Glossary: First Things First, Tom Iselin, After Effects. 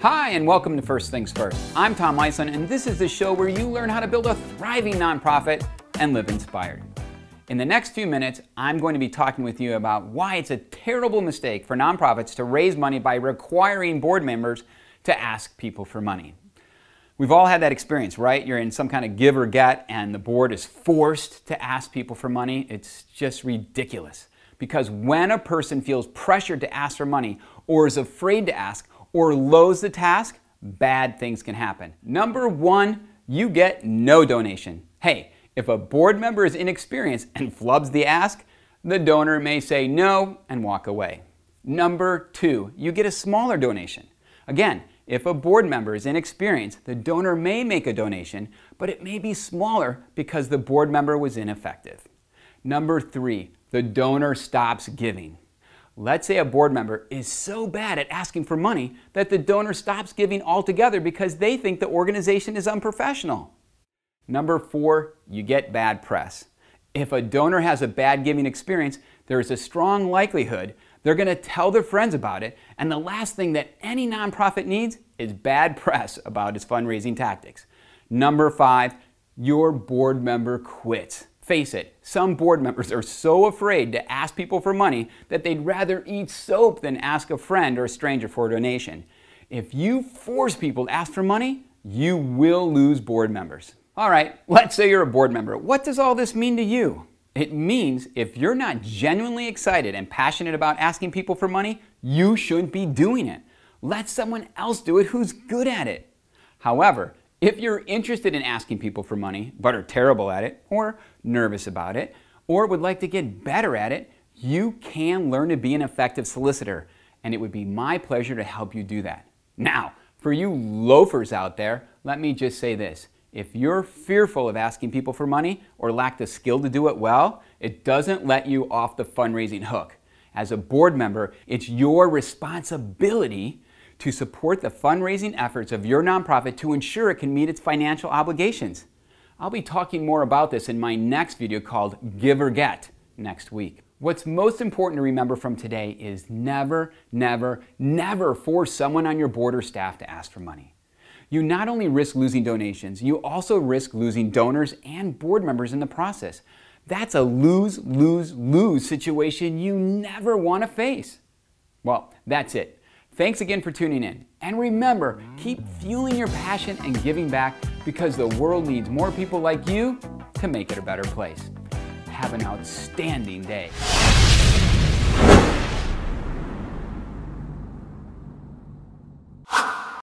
Hi, and welcome to First Things First. I'm Tom Iselin, and this is the show where you learn how to build a thriving nonprofit and live inspired. In the next few minutes, I'm going to be talking with you about why it's a terrible mistake for nonprofits to raise money by requiring board members to ask people for money. We've all had that experience, right? You're in some kind of give or get, and the board is forced to ask people for money. It's just ridiculous. Because when a person feels pressured to ask for money, or is afraid to ask, or loathes the task, bad things can happen. Number one, you get no donation. Hey, if a board member is inexperienced and flubs the ask, the donor may say no and walk away. Number two, you get a smaller donation. Again, if a board member is inexperienced, the donor may make a donation, but it may be smaller because the board member was ineffective. Number three, the donor stops giving. Let's say a board member is so bad at asking for money that the donor stops giving altogether because they think the organization is unprofessional. Number four, you get bad press. If a donor has a bad giving experience, there is a strong likelihood they're going to tell their friends about it, and the last thing that any nonprofit needs is bad press about its fundraising tactics. Number five, your board member quits. Face it, some board members are so afraid to ask people for money that they'd rather eat soap than ask a friend or a stranger for a donation. If you force people to ask for money, you will lose board members. All right, let's say you're a board member. What does all this mean to you? It means if you're not genuinely excited and passionate about asking people for money, you shouldn't be doing it. Let someone else do it who's good at it. However, if you're interested in asking people for money, but are terrible at it, or nervous about it, or would like to get better at it, you can learn to be an effective solicitor, and it would be my pleasure to help you do that. Now, for you loafers out there, let me just say this. If you're fearful of asking people for money, or lack the skill to do it well, it doesn't let you off the fundraising hook. As a board member, it's your responsibility to support the fundraising efforts of your nonprofit to ensure it can meet its financial obligations. I'll be talking more about this in my next video called Give or Get next week. What's most important to remember from today is never, never, never force someone on your board or staff to ask for money. You not only risk losing donations, you also risk losing donors and board members in the process. That's a lose, lose, lose situation you never want to face. Well, that's it. Thanks again for tuning in. And remember, keep fueling your passion and giving back because the world needs more people like you to make it a better place. Have an outstanding day.